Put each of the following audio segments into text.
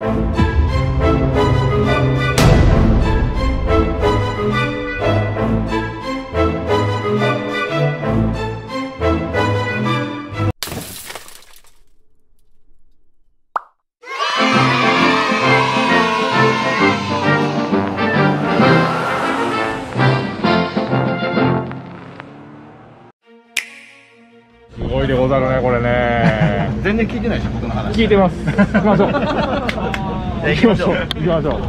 すごいでござるね、これね。全然聞いてないでしょ、僕の話。聞いてます。行きましょう。行きましょう。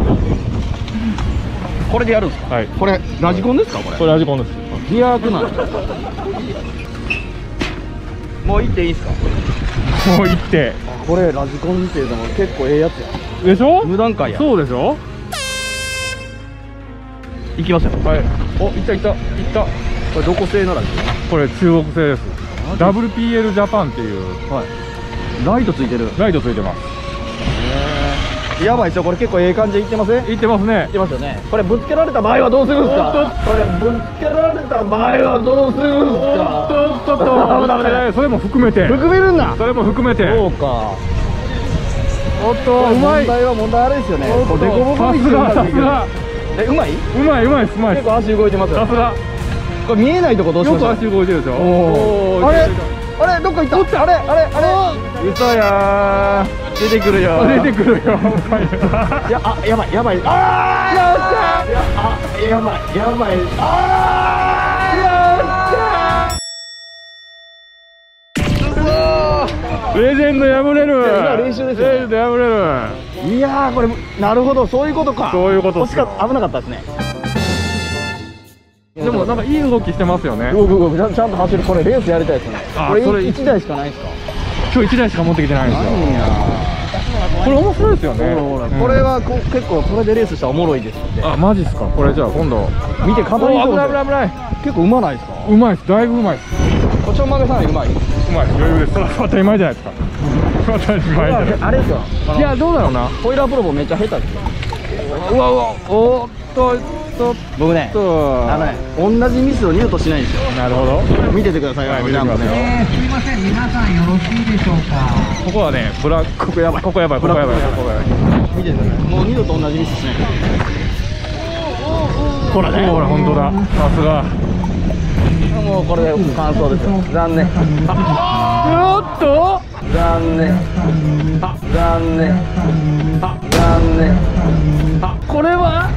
これでやるんですか。はい。これラジコンですか、これ。これラジコンです。リアークなの。もう行っていいですか。もう行って。これラジコンっていうのも結構ええやつや。でしょ。無段階や。そうでしょ。行きますよ。はい。お、行った。これどこ製ならですか。これ中国製です。WPL ジャパンっていう、はい、ライトついてます。やばいですよ、これ結構ええ感じでいってません？いってますね。いってますよね。これぶつけられた場合はどうするんですか？これぶつけられた場合はどうするんですか？ダメだ。それも含めて。含めるんだ。それも含めて。そうか。おっと、うまい。問題あれですよね。さすが。え、うまいです。結構足動いてますよ。さすが。これ見えないとこどうしよう。よく足動いてるでしょ。あれどっか行った。あれ。嘘やー。出てくるよ。やばい。やばい。レジェンド敗れる。いやー、これなるほど、そういうことか。惜しかった。危なかったですね。でもなんかいい動きしてますよね。動くちゃんと走る。これレースやりたいですね。これ1台しかないんですか。今日1台しか持ってきてないんですよ。これ面白いですよね。これは結構これでレースしたらおもろいですって。あ、マジっすか。これじゃあ今度見て。危ない。結構うまないですか。うまいです。だいぶうまいです。こちょまげさんうまい。余裕です。当たり前じゃないですか。当たり前じゃない。あれですよ。いや、どうだろうな。ホイーラープロボめっちゃ下手ですよ。うわ。おっと。僕ね、同じミスを二度としないんですよ。なるほど。見ててください。すみません、皆さんよろしいでしょうか。ここはね、ここやばい。見ててください。もう二度と同じミスしない。ほら本当だ。さすが。もうこれで完走ですよ。残念。残念。これは？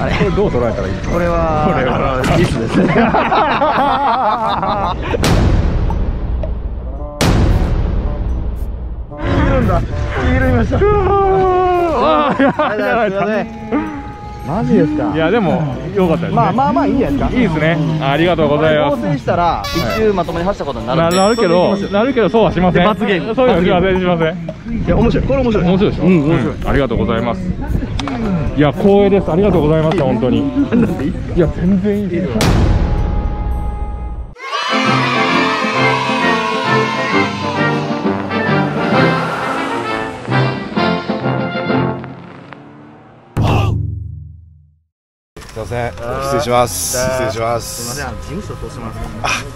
あれ。これどう捉えたらいいですか。これはミスですね。ちぎりました。マジですか。いや、でも良かったですね。まあいいんじゃないですか。いいですね。ありがとうございます。構成したら一周まともに走ったことになるけど、そうはしません。罰ゲーム。そういうのしません。いや、面白い。これ面白いでしょ。ありがとうございます。いや、光栄です。ありがとうございました。本当に。いや、全然いいですよ。すいません、失礼します。すいません、事務所通します。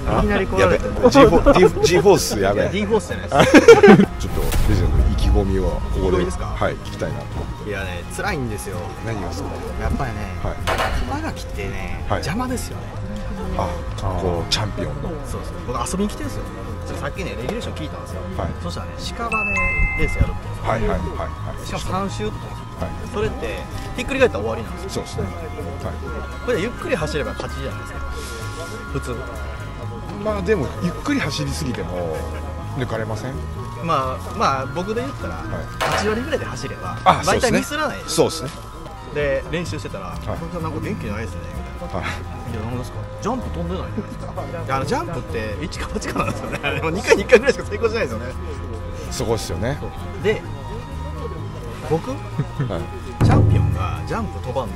あ、いきなり来られても。G フォースやべえ。D フォースじゃないです。ちょっとレジェンドの意気込みをここで聞きたいなと思って。いやね、辛いんですよ。何がそう？やっぱりね、熊垣ってね、邪魔ですよね。あ、こうチャンピオンの。そう。僕遊びに来てるんですよ。さっきね、レギュレーション聞いたんですよ。そしたらね、近場でレースやるって言うんですよ。はい。しかも3周とか。それってひっくり返ったら終わりなんですよ。そうですね。これゆっくり走れば勝ちじゃないですか、普通。まあでもゆっくり走りすぎても抜かれません。まあ僕で言ったら8割ぐらいで走れば大体ミスらない。そうですね。で練習してたら「これなんか元気ないですね」みたいな「いや何ですか、ジャンプ飛んでないじゃないですか」ジャンプって1か8かなんですよね。あれも2回に1回ぐらいしか成功しないですよね。すごいですよね。で僕、チャンピオンがジャンプ飛ばんと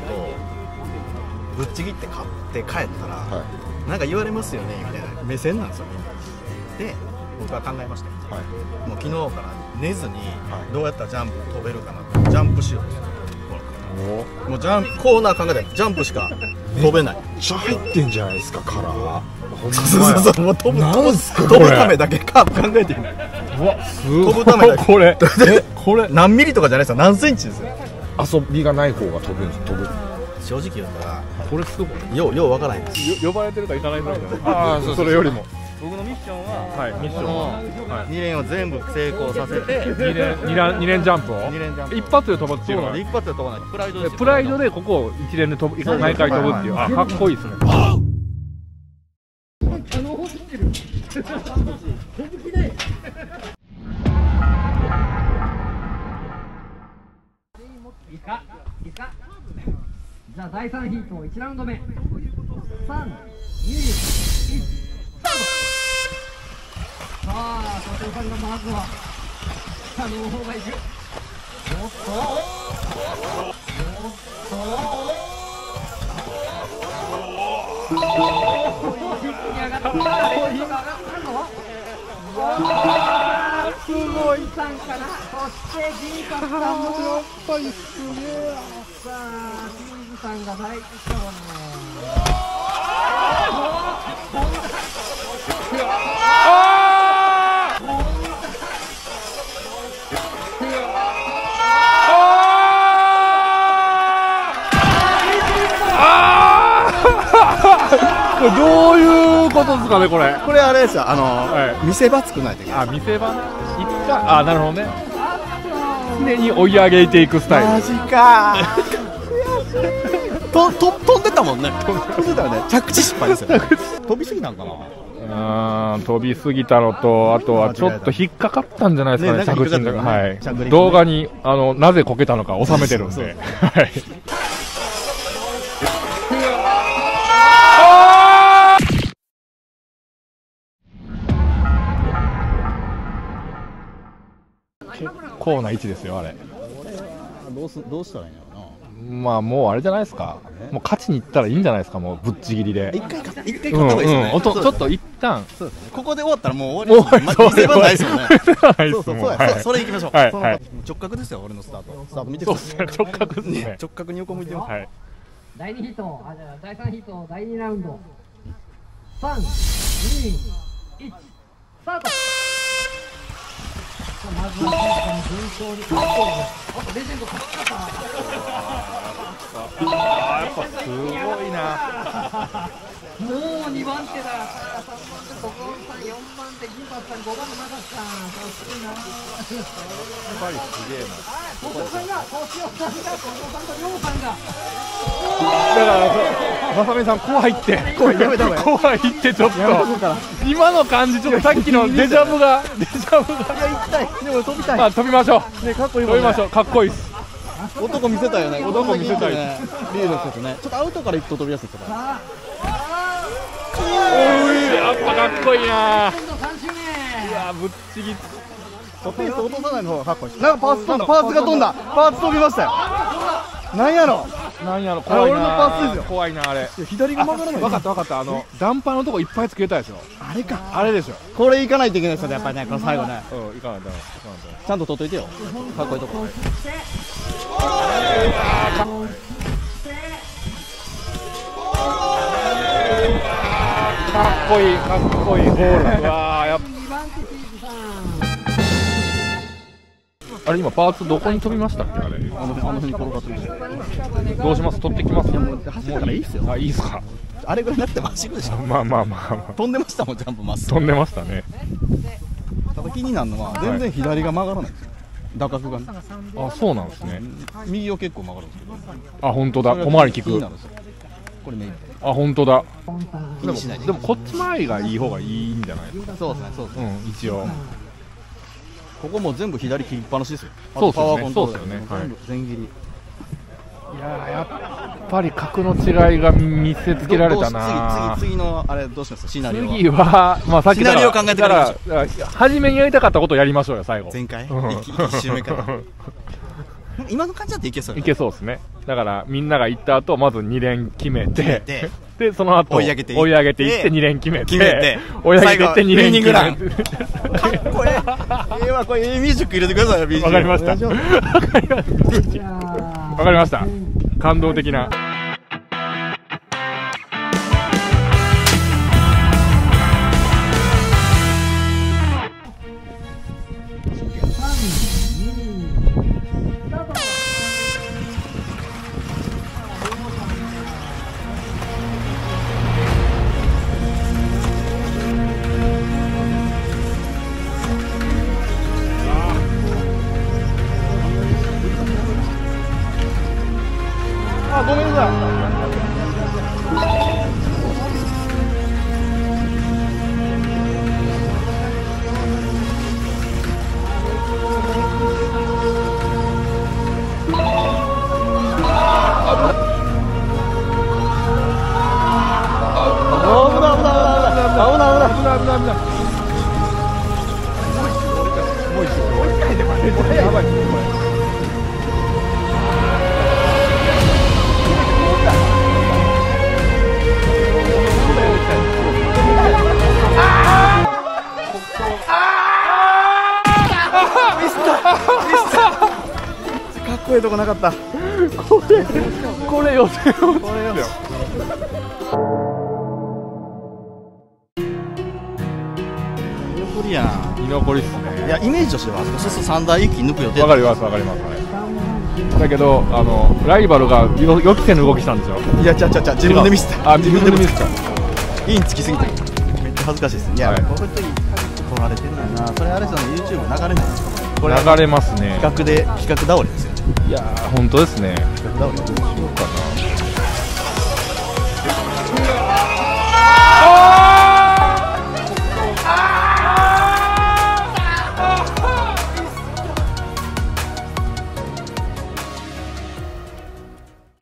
ぶっちぎって勝って帰ったら、なんか言われますよねみたいな目線なんですよ、みんな。で、僕は考えましたよ、もう昨日から寝ずにどうやったらジャンプ飛べるかなと、ジャンプしようと、もうジャンプコーナー考えたらジャンプしか飛べない。めっちゃ入ってんじゃないですか、カラー。そうそう、もう飛ぶためだけカーブ考えてる。うわ、飛ぶためだけ。これこれ何ミリとかじゃないですか、何センチですよ。遊びがない方が飛ぶんです。飛ぶ。正直言ったらこれすごいようわからないです。呼ばれてるか行かないぐらいじゃない。ああ、それよりも僕のミッションは、ミッションは2連を全部成功させて、2連ジャンプを一発で飛ぶっていうのは、一発で飛ばない、プライドでここを1連で毎回飛ぶっていう、かっこいいですね。じゃあ第3ヒント1ラウンド目、321。さあ、佐藤さんがまずは下の方がいく。おっとおっと一気に上がった。上がったぞ。わあ、すごい。さんかな。そしてギーカさんもやっぱりすげえ。さあ、清水さんが入ったわね。これどういうことですかね、これ。これあれですよ、見せ場作らないといけない。あ、見せ場ね。一回、あ、なるほどね。常に追い上げていくスタイル。マジかー。飛んでたもんね。飛んでたよね。着地失敗ですよね。飛びすぎなんかな。飛びすぎたのと、あとはちょっと引っかかったんじゃないですかね、着地が。はい。動画になぜこけたのか収めてるんで。はい。コーナー1ですよ、あれ。どうしたらいいんだろうな。まあもうあれじゃないですか。もう勝ちにいったらいいんじゃないですか。もうぶっちぎりで。一回勝った方がいいですね。ちょっと一旦。ここで終わったらもう終わりです。見せ場ないですよね。そうそうそう。それ行きましょう。直角ですよ、俺のスタート。スタート見てください。直角ですね。直角に横向いてます。第2ヒット、あ、じゃあ第3ヒット、第2ラウンド。3、2、1、スタート。まずは順調に、おっと、レジェンド、勝ちました。やっぱすごいな。もう2番手だ。3番手、5番さん、4番手、銀髪さん、5番の長瀬さん。惜しいな。やっぱりすげえな。小僧さんが、小僧さんが、小僧さんとりょうさんが。だから、まさみさん、怖いって。怖いって、ちょっと。今の感じ、ちょっとさっきのデジャブが。でも飛びたい。飛びましょう。ね、かっこいい。飛びましょう。かっこいいっす。男見せたよね。男見せたい。リードするとね。ちょっとアウトから行くと飛びやすいから。おい、やっぱかっこいいな。いや、ぶっちぎ。ペース落とさないの方がかっこいい。なんかパーツ飛んだ。パーツが飛んだ。パーツ飛びましたよ。なんやろ。なんやろ。これ俺のパーツですよ。怖いな、あれ。左が曲がらない。わかったわかった。ダンパーのとこいっぱいつけたでしょ。あれか。あれでしょ。これ行かないといけないですよね、やっぱりね、この最後ね。うん、行かないと。ちゃんと取っといてよ。かっこいいとこ。かっこいい、かっこいいゴール。わあ、やっぱ。あれ今パーツどこに飛びましたっけ、あれ。あの辺に転がってる。どうします、取ってきます。走ったらいいっすよ。あ、いいっすか。あれぐらいなくても走るでしょ。まあまあまあまあ。飛んでましたもん、ジャンプまっすぐ。飛んでましたね。ただ気になるのは全然左が曲がらない。打角がね。あ、そうなんですね。右を結構曲がるんですけど。あ、本当だ。小回り利く。これメイン。あ、本当だ。でもこっち回りがいい方がいいんじゃないですか。そうですね、そうですね。うん、一応。ここも全部左切りっぱなしですよ。そうですね。全切り。いや、やっぱり格の違いが見せつけられたな。次のあれどうしますか、シナリオ。次はまあさっきシナリオ考えてから初めにやりたかったことをやりましょうよ、最後。前回1周目から。今の感じだっていけそう。いけそうですね。だからみんなが行った後まず2連決めて、でその後追い上げていって2連決めて、追い上げていって2連決めて。かっこええ。はこれミュージック入れてくださいよ、ミュージック。わかりました。わかりました。感動的な。食えるとこなかった。これ予選落ちだよ。居残りやん。居残りっすね。いやイメージとしてはそうすると三大息抜く予定。わかりますわかります。だけどライバルが予期せぬ動きしたんですよ。いやちゃ自分でミスった。あ自分でミスった。インつきすぎてめっちゃ恥ずかしいですね。いや僕とイン取られてるんだよな。それあれですよね。 YouTube 流れないですか。これ流れますね。企画倒れですよ。いやー本当ですね。企画倒れどうしようかな。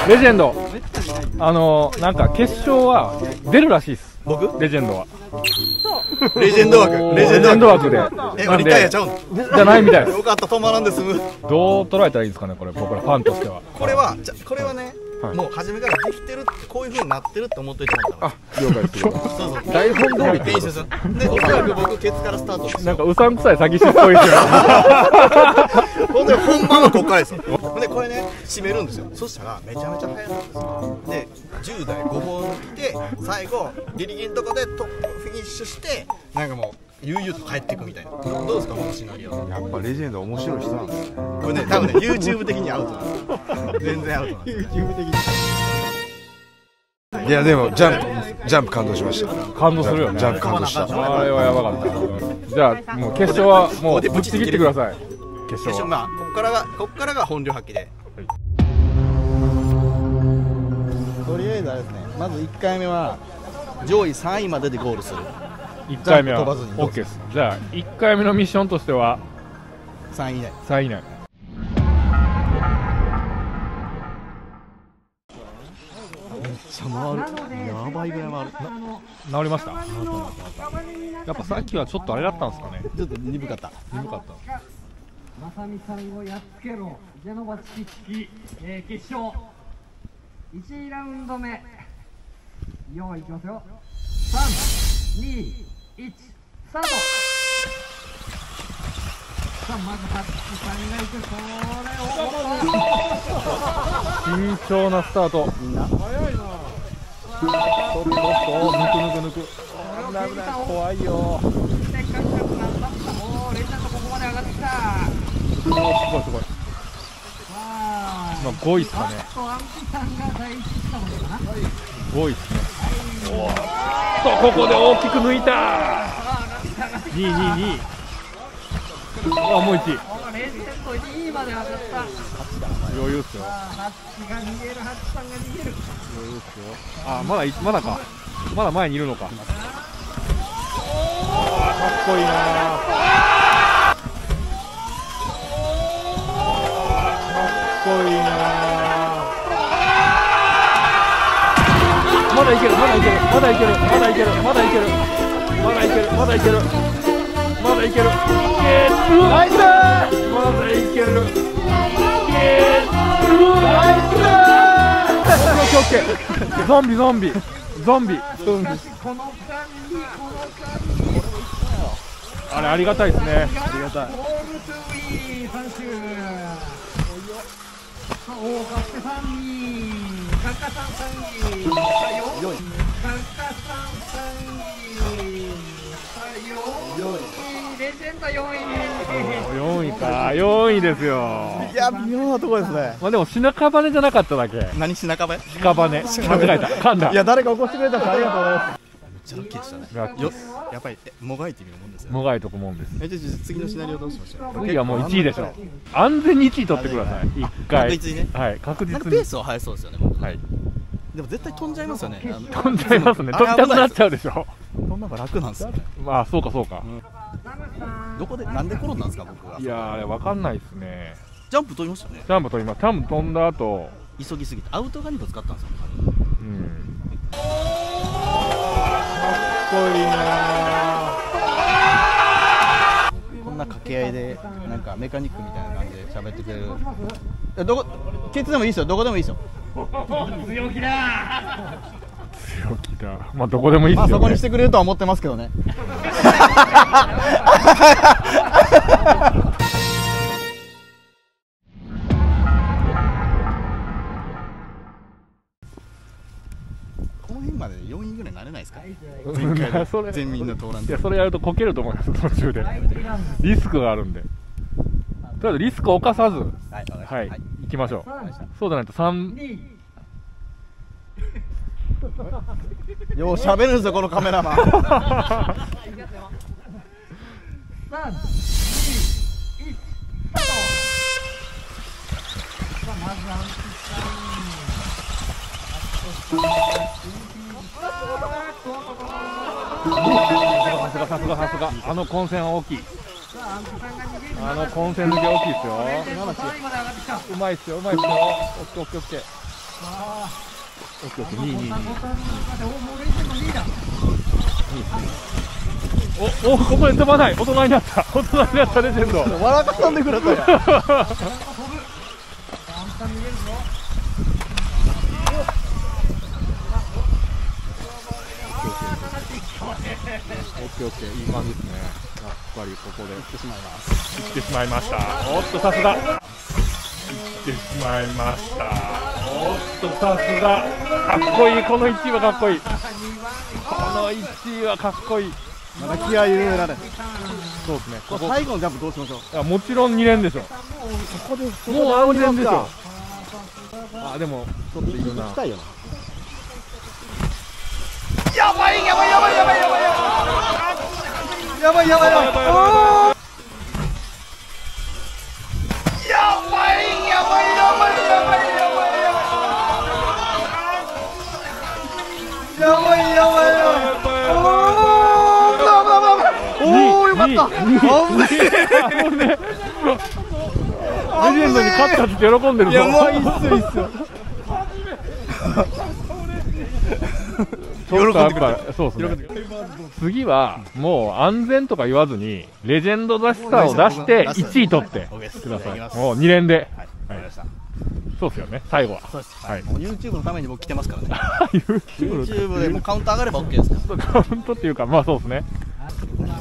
レジェンドなんか決勝は出るらしいです。僕レジェンドはレジェンド枠でリタイアちゃうのじゃないみたいです。よかった止まらんで済む。どう捉えたらいいですかねこれ。僕らファンとしてはこれはねもう初めからできてるこういう風になってるって思っといてもらったら。あ了解です。そう台本通り編集するでおそらく僕ケツからスタートして。なんかうさんくさい詐欺師っぽいですよ。ほんで本番はこっからですよ。でこれね締めるんですよ。そしたらめちゃめちゃ速かったです。で10代5本抜いて最後ギリギリのとこでトップフィニッシュしてなんかもう悠々と帰っていくみたいな。どうですか私のリアル。やっぱレジェンド面白い人なんですね。これね多分ね YouTube 的にアウトなんです。全然アウトなんです。 YouTube 的に。いやでもジャンプ感動しました。感動するよね。ジャンプ感動した。あれはやばかった。じゃあもう決勝はもうぶっちぎってください。決勝まあここからが本領発揮で。とりあえずあれですね。まず1回目は上位3位まででゴールする。1回目は OK です。じゃあ1回目のミッションとしては3位以内。3位以内。めっちゃ回る。やばいぐらい回る。治りました。やっぱさっきはちょっとあれだったんですかね。ちょっと鈍かった。鈍かった。まさみさんをやっつけろ。ジェノバチキッキ、決勝1ラウンド目。用意いきますよ。321スタート。さあまずハッチさんがいてそれを慎重なスタート。みんな早いな。おっと抜く怖いよ。おレンジャーとここまで上がってきた。すごい今5位ですかね。5位ですね。おっとここで大きく抜いた。2位。あもう1位。余裕っすよ。あまだか。まだ前にいるのか。かっこいいな。すごいな。まだいける。オッケー。ゾンビ。あれありがたいですね。ありがたい。おお、カステさんに、カカさんさんに、レジェンド4位か、4位ですよ。いや、微妙なとこですね。まあでも、品屍じゃなかっただけ。何品屍？屍。間違えた。噛んだ。いや、誰か起こしてくれたんでありがとうございます。じゃあ、ラッキーでしたね。やっぱりもがいてみるもんですよ。もがいとくもんです。じゃあ次のシナリオどうしましょう。次はもう1位でしょ。安全に1位取ってください。1回。確実にね。はい、確実に。ペースは速そうですよね。はい。でも絶対飛んじゃいますよね。飛んじゃいますね。飛びたくなっちゃうでしょ。そんなのが楽なんですよね。まあそうか。どこでなんで転んだんですか僕は。いやあれわかんないですね。ジャンプ飛びましたね。ジャンプ飛んだ後。急ぎすぎてアウト側にぶつかったんですよ。うん。こんな掛け合いでなんかメカニックみたいな感じで喋ってくれる。どこケツでもいいですよ。どこでもいいですよ。強気だ。まあどこでもいいですよね。まあそこにしてくれるとは思ってますけどね。れないですか、前回の全民の通らんで。いや、それやるとこけると思います、途中で。リスクがあるんで、とりあえずリスクを犯さず、はい、行きましょう。そうじゃないと3。よう喋るんですよ、このカメラマン。さすが、あの混戦は大きい。あの混戦抜け大きいですよ。うまいっすよ、うまいっすよ。オッケー、オッケー、オッケー。オッケー、オッケー、2、2、2。お、ここで飛ばない、大人になった、大人になったレジェンド。笑かさんでくれたやん。オッケー、オッケー、いい感じですね。やっぱりここで行ってしまいます。行ってしまいました。おっと、さすが。行ってしまいました。おっと、さすが、かっこいい、この1位はかっこいい、この1位はかっこいい、まだ気合い入れられ、そうですね、ここ最後のジャンプどうしましょう。もちろん2連でしょ、もう安全でしょ、あでも、ちょっといいな、やばい、やばい。レジェンドに勝ったって喜んでるぞ。いや、もういいっすよ、いいっすよ。ちょっとやっぱそうですね。次はもう安全とか言わずにレジェンドらしさを出して1位取ってください。もう2連で。そうですよね。最後は。はい。YouTube のために僕来てますからね。YouTube でもうカウント上がれば OK ですから。カウントっていうか、まあそうですね。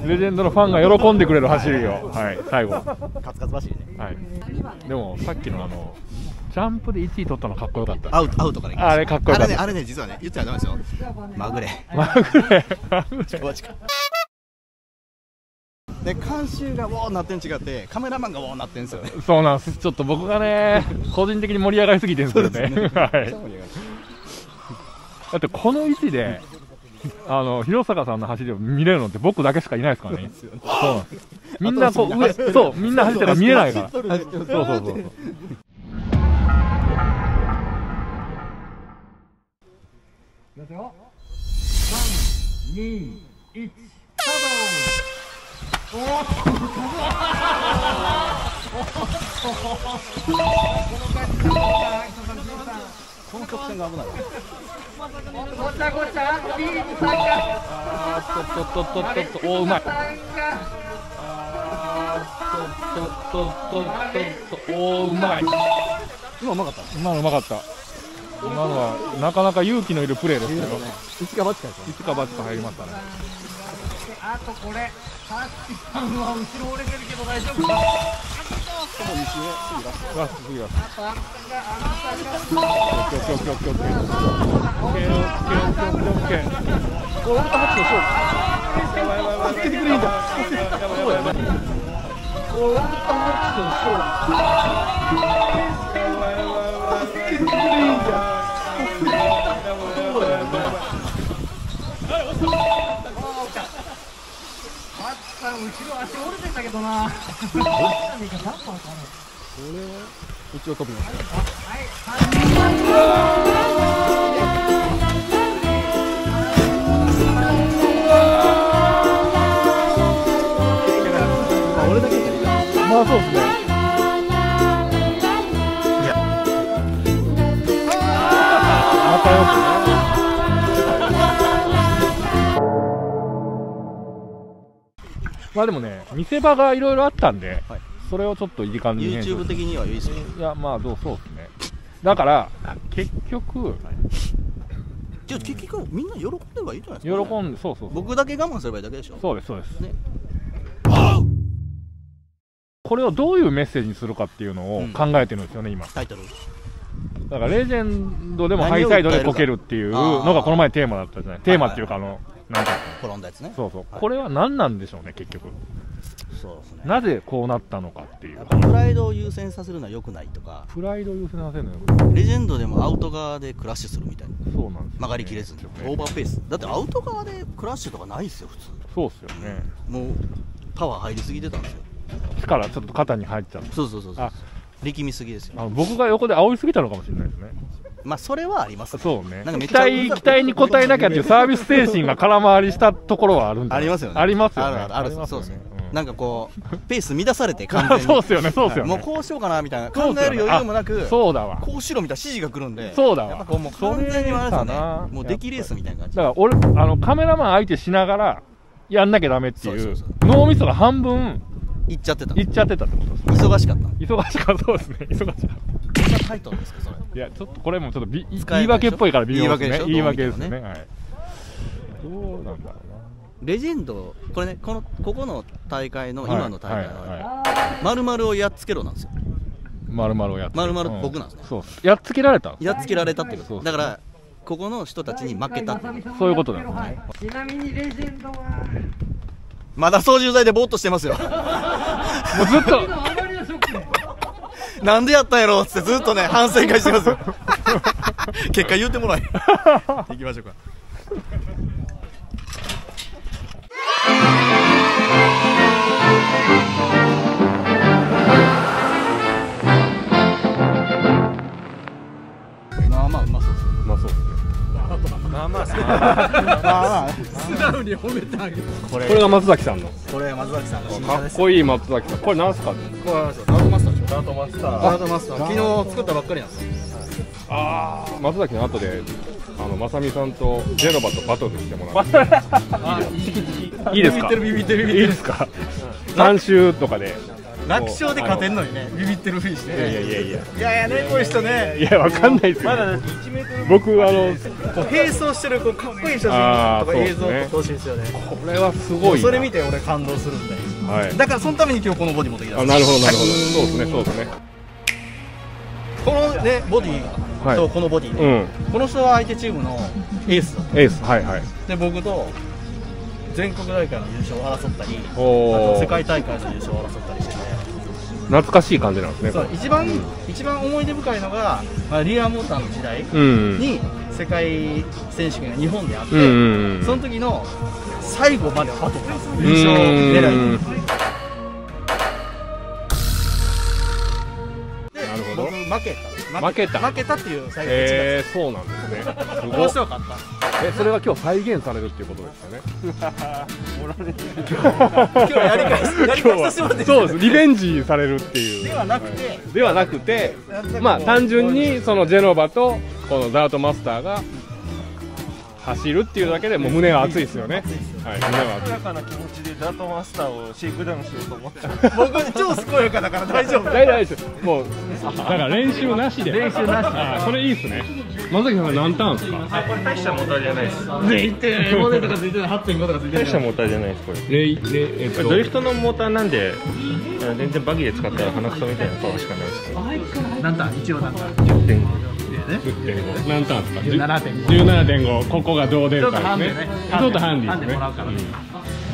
レジェンドのファンが喜んでくれる走りを、はい、最後、カツカツ走りね、はい、でもさっきのジャンプで1位取ったのかっこよかった、アウトからいきました、あれかっこよかった、あれね、実はね、言ったらダメですよ、まぐれ、で、監修がウォーなってん違って、カメラマンがウォーなってんですよね、そうなんです、ちょっと僕がね、個人的に盛り上がりすぎてるんですけどね、だってこの位置で、広坂さんの走りを見れるのって僕だけしかいないですからね。みんなこう上、そう、みんな走ってたら見えないから。そうそうそう。3、2、1、スタート。この曲線が危ない。お、うまい。お、うまい。今うまかった。今のうまかった。今のはなかなか勇気のいるプレーですけど。いつかばちか入りましたね。あとこれ。さっきさんは後ろ折れてるけど大丈夫か。後ろ足折れてたけどな。これはうちを飛びます。俺だけいけるか。まあそうですね。まあでもね、見せ場がいろいろあったんで、はい、それをちょっといい感じに YouTube 的には優秀、いやまあどうそうですね。だから結局みんな喜んでればいいじゃないですか、ね、喜んで、そう僕だけ我慢すればいいだけでしょ。そうですそうです、ね、これをどういうメッセージにするかっていうのを考えてるんですよね、今タイトルだからレジェンドでもハイサイドでこけるっていうのがこの前テーマだったじゃない。テーマっていうか、あのなんか転んだやつね。そうそう、これは何なんでしょうね、結局。そうですね、なぜこうなったのかっていう、プライドを優先させるのはよくないとか、プライドを優先させるのはよくない、レジェンドでもアウト側でクラッシュするみたいな、そうなんですね、曲がりきれずに、オーバーペース、だってアウト側でクラッシュとかないですよ、普通、そうですよね、もうパワー入りすぎてたんですよ、力、ちょっと肩に入っちゃう、そうそうそうそう、力みすぎですよ、ね、僕が横で煽りすぎたのかもしれないですね。まあそれはありますね。そうね。期待に応えなきゃっていうサービス精神が空回りしたところはあるんで。ありますよね。ありますよね。ある。そうですね。なんかこうペース乱されて完全に。そうですよね。そうですよね。もうこうしようかなみたいな考える余裕もなく。そうだわ。こうしろみたいな指示が来るんで。そうだわ。やっぱもう完全にあれですよね。もう出来レースみたいな感じ。だから俺カメラマン相手しながらやんなきゃダメっていう脳みそが半分行っちゃってた。行っちゃってたってことです。忙しかった。忙しかった。そうですね。忙しかった。タイトルですかそれ。いやちょっとこれもちょっと言い訳っぽいから微妙ですね。言い訳ですね。はい。どうなんだろうな。レジェンドこれねここの大会の今の大会は丸々をやっつけろなんですよ。丸々をやっつけろ。丸々僕なんですね。そう。やっつけられた。やっつけられたってこと。だからここの人たちに負けたっていう。そういうことなんですね。ちなみにレジェンドはまだ操縦台でぼーっとしてますよ。もうずっと。なんでやったんやろうってずっとね反省会してますよ結果言うてもらえ行きましょうかまあまあうまそうですね。うまそうですね。まあまあ素直に褒めてあげる。これが松崎さんのかっこいい松崎さん。これなんすか。ダートマスター。ダートマスター。昨日作ったばっかりなんです。ああ、松崎の後で、まさみさんとジェノバとバトルしてもらって。いいですか。ビビってる、いいですか。三週とかで。楽勝で勝てんのにね、ビビってるふりして。いやね、こういう人ね。いや、わかんないですよ。まだ1メートル。僕、並走してる、かっこいい写真とか映像を撮ってほしいですよね。これはすごい。それ見て、俺感動するんで。だからそのために今日このボディ持ってきたんです。なるほどなるほど。そうですねそうですね。このねボディとこのボディ、この人は相手チームのエースだった。エースはいはい。で僕と全国大会の優勝を争ったり、あと世界大会の優勝を争ったりしてね。懐かしい感じなんですね。そう一番思い出深いのがリアモーターの時代に世界選手権が日本であって、その時の最後までバトル優勝狙い。負けたっていう最後の違い。そうなんですね。面白かった。それは今日再現されるっていうことですかね。今日やり返してもらって。そうです。リベンジされるっていう。ではなくて、まあ単純にそのジェノバとこのダートマスターが走るっていうだけでもう胸が熱いですよね。はい、胸が熱い。健やかな気持ちでダートマスターをシェイクダウンしようと思って。僕超健やかだから大丈夫。大丈夫。もうだから練習なしで。それいいですね。松崎さんは何ターンですか。これ大したモーターじゃないです。0.5 とかついてない、8.5 とかついてない。大したモーターじゃないですこれ。ドリフトのモーターなんで全然バギーで使ったら鼻くそみたいなパワーしかないですけど。何ターン？一応何ターン？10.5。10.5 何ターンですか。 17.5 ここがどう出るかですね。ちょっとハンディですね。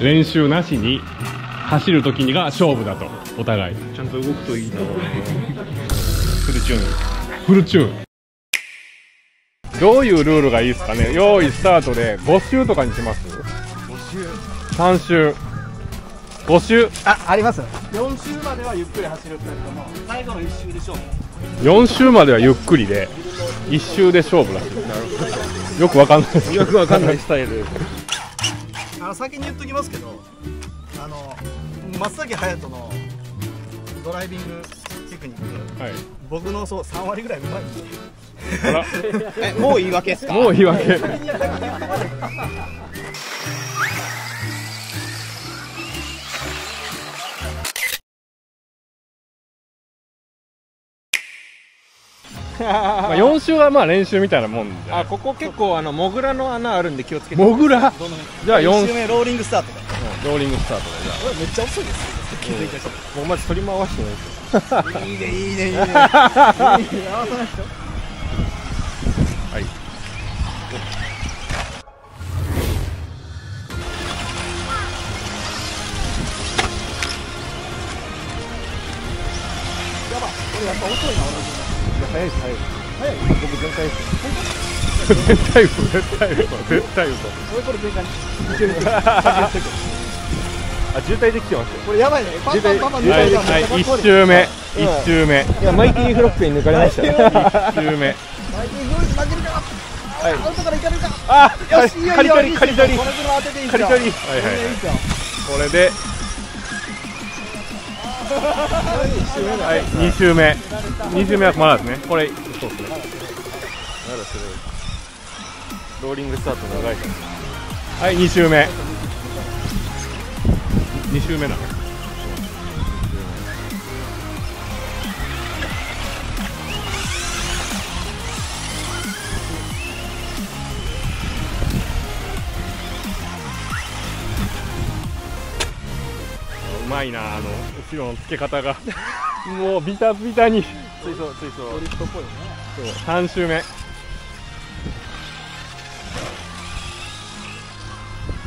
練習なしに走るときが勝負だとお互いちゃんと動くといいな。フルチューンどういうルールがいいですかね。用意スタートで5周とかにします。5周3周5周。あります。4周まではゆっくり走るけれども最後の1周で勝負。4周まではゆっくりで1周で勝負だ。よくわかんないです。よくわかんないスタイル。先に言っときますけど、松崎隼人のドライビングテクニック、はい、僕の3割ぐらいうまいんです。もう言い訳ですか。もう言い訳。まあ4周はまあ練習みたいなもんで、ここ結構モグラの穴あるんで気をつけて。モグラじゃあ4周目ローリングスタートで。めっちゃ遅いです。気づいた人もうまず取り回してないですよ。いいね。っぱ遅いな。早いです、早い。僕全体絶対嘘。俺これ全体あ、渋滞できてますよ。これやばいね。パンパンパンパン抜かれた。一周目、一周目。いや、マイティフロックに抜かれました。一周目。マイティフロック負けるか。アウトからいかれるか。あ、よし、カリカリカリカリ。これで当てていいですよ。カリカリ。これで。はい、2周目、2周目はまだですね、これ、そうですね、まだすごい、ローリングスタート長いから、はい、2周目、2周目だね、うまいな、後ろのつけ方がもうビタビタに水槽ドリフトっぽいね。3周目、い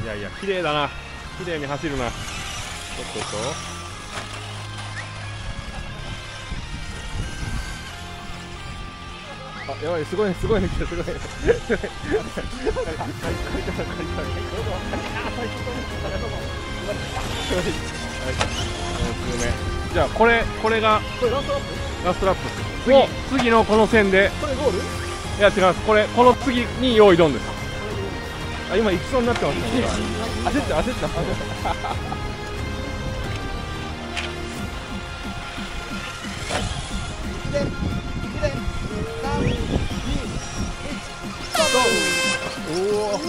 やいや綺麗だな、綺麗に走るな。あ、やばい、すごいね、すごいね、すごいね。じゃあこれがラストラップを次のこの線で、これゴール？いや違います、これこの次に用意ドンです。あ、今行きそうになってますね。焦ったおお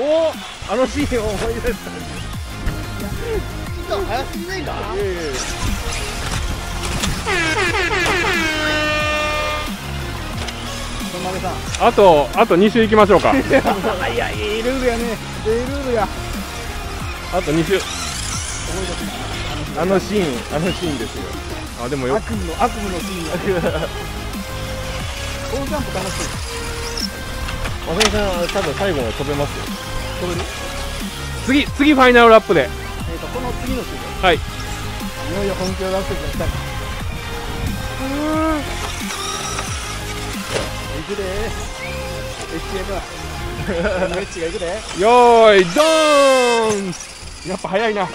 おー、あのシーンを思い出した。ちょっと早すぎないか？あと2周行きましょうか。いや、いいルールやね。いいルールや。あと2周。あのシーンですよ。あ、でもよ。悪夢のシーンや。このジャンプ楽しそう。渡辺さん、多分最後まで飛べますよ。次ファイナルラップで、この次の週です。はい。いよいよ本気を出してください。行くでー。HM だ。メッチが行くでー。よーいドーン。やっぱ早いな。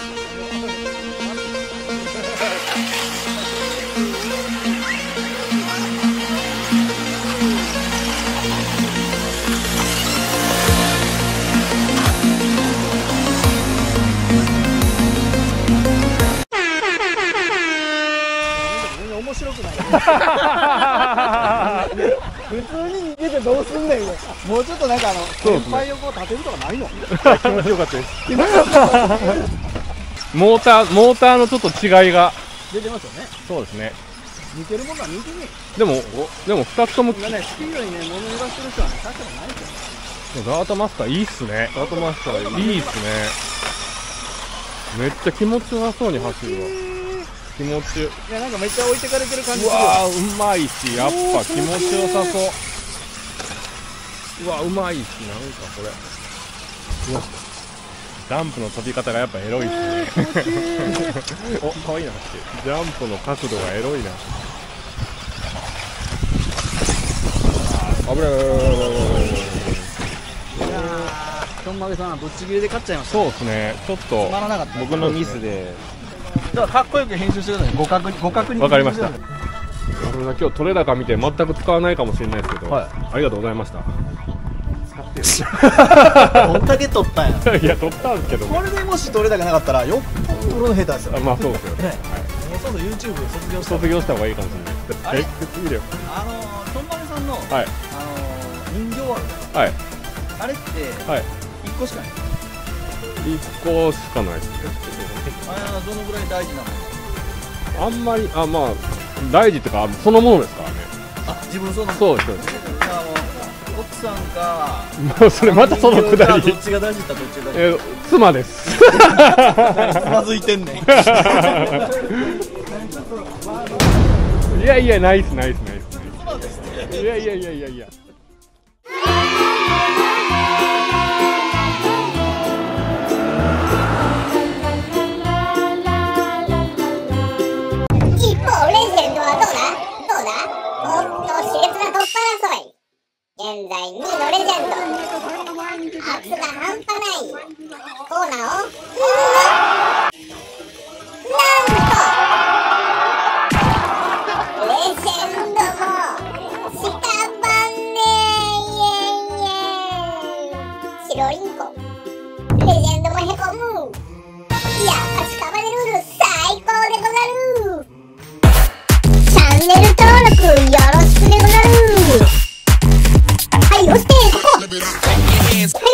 普通に逃げてどうすんねん。もうちょっとなんか先輩をこう立てるとかないの？気持ちよかったです。モーターのちょっと違いが出てますよね。そうですね。似てるものは似てねえ。でも2つともね、スピードにね物言わしてる人はね確かにないですよね。ダートマスターいいっすね。ダートマスターいいっすね。めっちゃ気持ちよさそうに走るわ。気持ちいや、なんかめっちゃ置いてかれてる感じ。うわー、うまいし、やっぱ気持ちよさそう。うわ、うまいし、なんかこれうわ、ダンプの飛び方がやっぱエロいしね、お、かわいいなってジャンプの角度がエロいな。危ない。いやー、ひょんまげさんぶっちぎりで勝っちゃいました。そうですね、ちょっと僕のミスでかっこよく編集してください。互角に。わかりました。今日取れ高見て全く使わないかもしれないですけど、はい、ありがとうございました。使ってよ。どんだけ取ったんや。いや取ったんですけど、これでもし取れ高なかったらよっぽど俺の下手ですよ。まあそうですよね。もうそろそろ YouTube で卒業した方がいいかもしれない。いいよ。とんまりさんの人形ある。あれって1個しかない。1個しかないです。あれどのぐらい大事なの？あんまり、あ、まあ大事ってかそのものですからね。あ、自分そうなんです。そうです。奥さんか。もうそれまたそのくだり。どっちが大事だ、どっちが大事。妻です。つまずいてんねん。いやいや、ナイス。いやいや。圧が半端ないコーナーをなんとレジェンドもしたばねえイエイイエイ白リンコレジェンドもへこむいやしかばねルール最高でござるチャンネル登録よろしくでござるはい押してここ